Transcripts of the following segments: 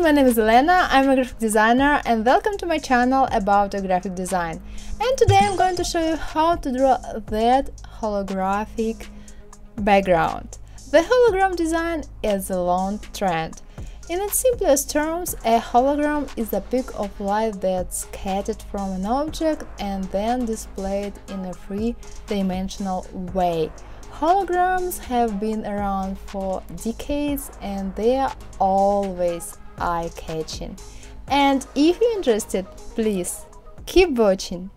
my name is Elena, I'm a graphic designer and welcome to my channel about graphic design. And today I'm going to show you how to draw that holographic background. The hologram design is a long trend. In its simplest terms, a hologram is a peak of light that's scattered from an object and then displayed in a three-dimensional way. Holograms have been around for decades and they are always eye-catching. And if you're interested, please keep watching!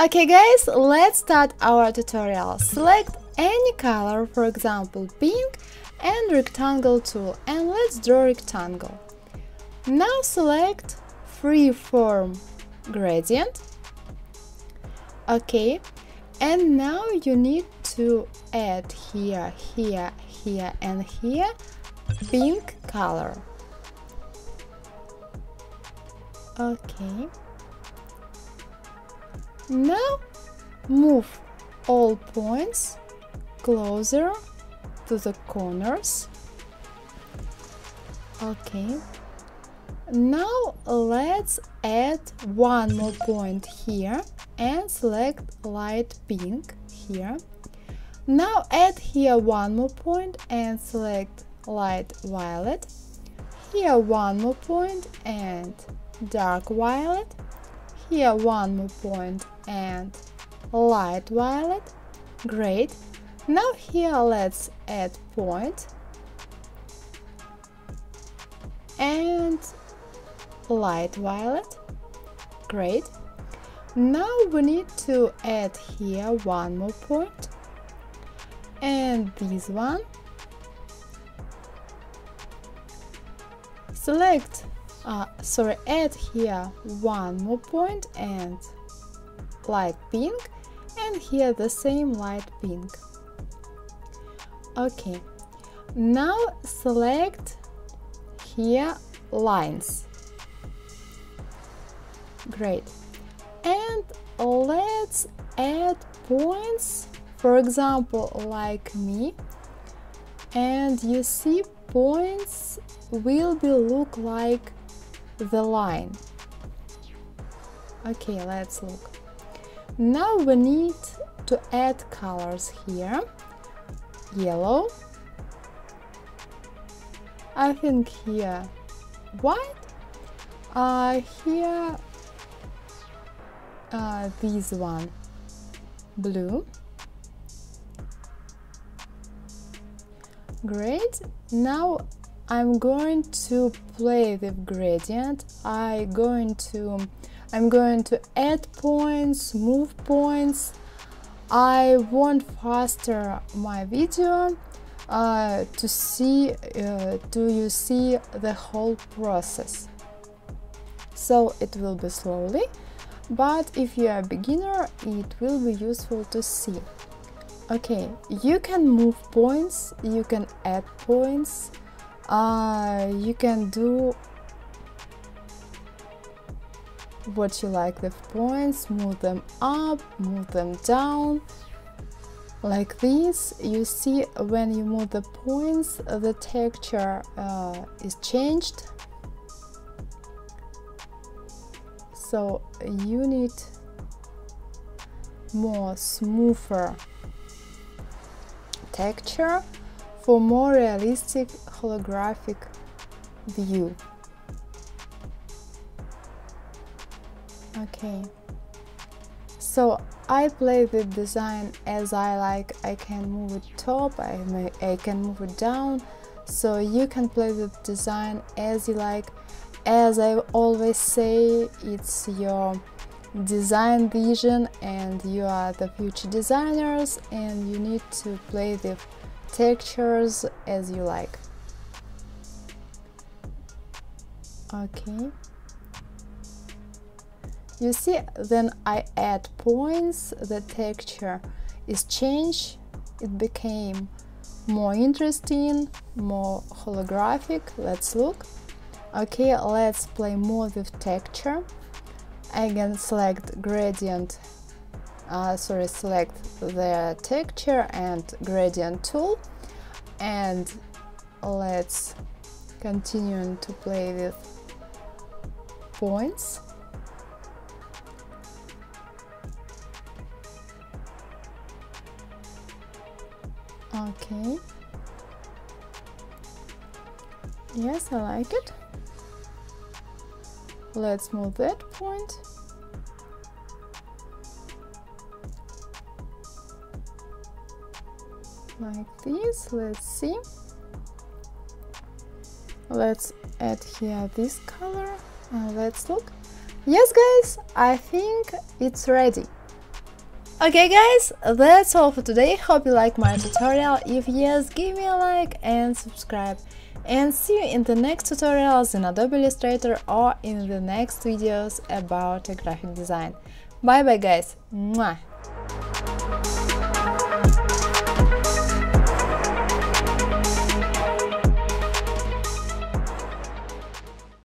Okay guys, let's start our tutorial. Select any color, for example pink, and rectangle tool, and let's draw rectangle. Now select freeform gradient. Okay, and now you need to add here, here, here and here pink color. Okay. Now move all points closer to the corners. Okay. Now let's add one more point here and select light pink here. Now add here one more point and select light violet. Here one more point and dark violet. Here one more point and light violet. Great. Now here let's add point and light violet. Great. Now we need to add here one more point and this one. Add here one more point and light pink, and here the same light pink. Okay, now select here lines. Great. And let's add points, for example like me, and you see points will be look like the line. Okay, let's look. Now we need to add colors here. Yellow. I think here white. Here this one blue. Great. Now I'm going to play with gradient. I'm going to add points, move points. I want faster my video to see you see the whole process. So it will be slowly, but if you are a beginner, it will be useful to see. Okay, you can move points, you can add points. You can do what you like with points, move them up, move them down. Like this, you see when you move the points, the texture is changed. So you need more smoother texture for more realistic holographic view. Okay, so I play with design as I like. I can move it top, I can move it down. So you can play with design as you like. As I always say, it's your design vision and you are the future designers and you need to play with textures as you like. Okay, you see, then I add points, the texture is changed, it became more interesting, more holographic. Let's look. Okay, let's play more with texture. Again, select gradient, select the texture and gradient tool, and let's continue to play with points. Okay. Yes, I like it. Let's move that point. Like this, let's see. Let's add here this color. Let's look. Yes, guys, I think it's ready. Okay, guys, that's all for today. Hope you like my tutorial. If yes, give me a like and subscribe. And see you in the next tutorials in Adobe Illustrator or in the next videos about graphic design. Bye bye, guys. Mwah.